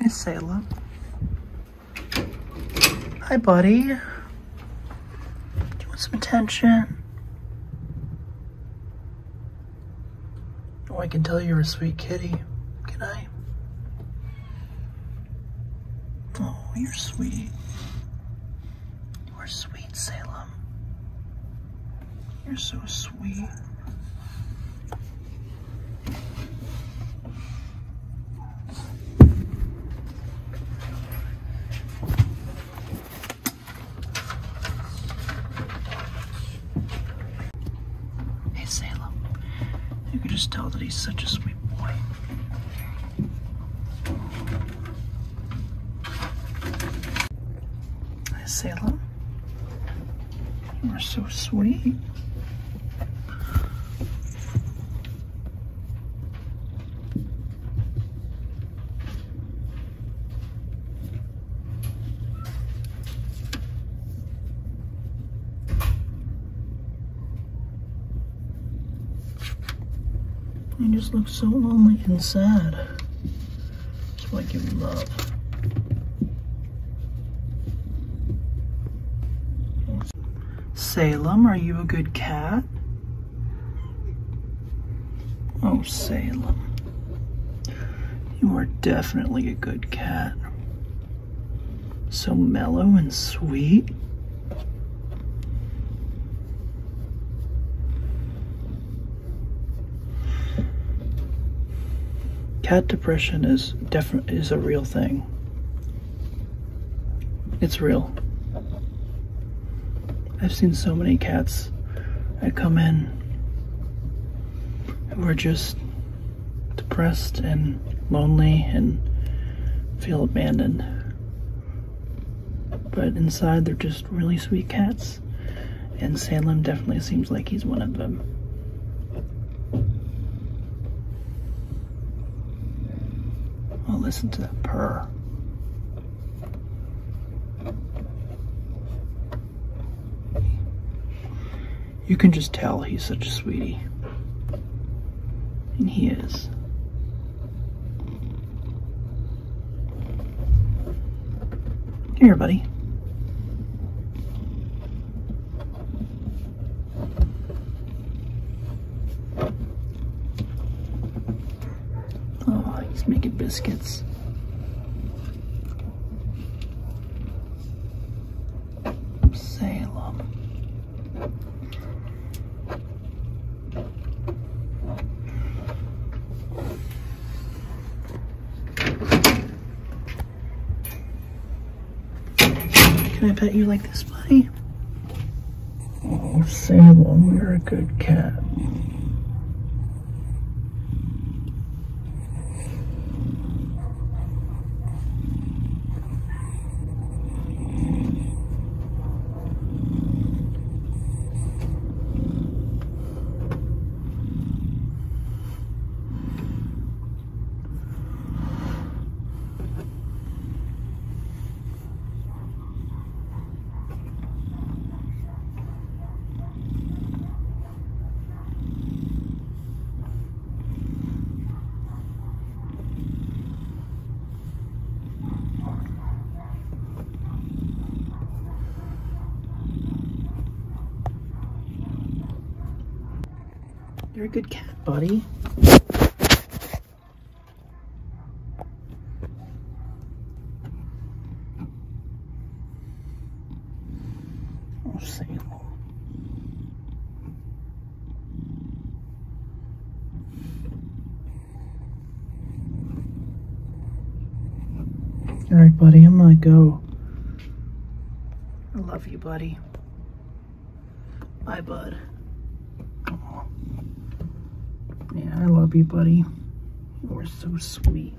Hi, Salem. Hi, buddy. Do you want some attention? Oh, I can tell you're a sweet kitty. Can I? Oh, you're sweet. You're sweet, Salem. You're so sweet. Salem. You can just tell that he's such a sweet boy. Hi, Salem. You are so sweet. You just look so lonely and sad. That's why I give you love. Salem, are you a good cat? Oh, Salem. You are definitely a good cat. So mellow and sweet. Cat depression is a real thing. It's real. I've seen so many cats that come in who are just depressed and lonely and feel abandoned. But inside they're just really sweet cats, and Salem definitely seems like he's one of them. Oh, listen to that purr. You can just tell he's such a sweetie. And he is. Come here, buddy. He's making biscuits. Salem. Can I pet you like this, buddy? Oh, Salem, you're a good cat. You're a good cat, buddy. Oh, Salem. All right, buddy, I'm gonna go. I love you, buddy. Bye, bud. Yeah, I love you, buddy. You're so sweet.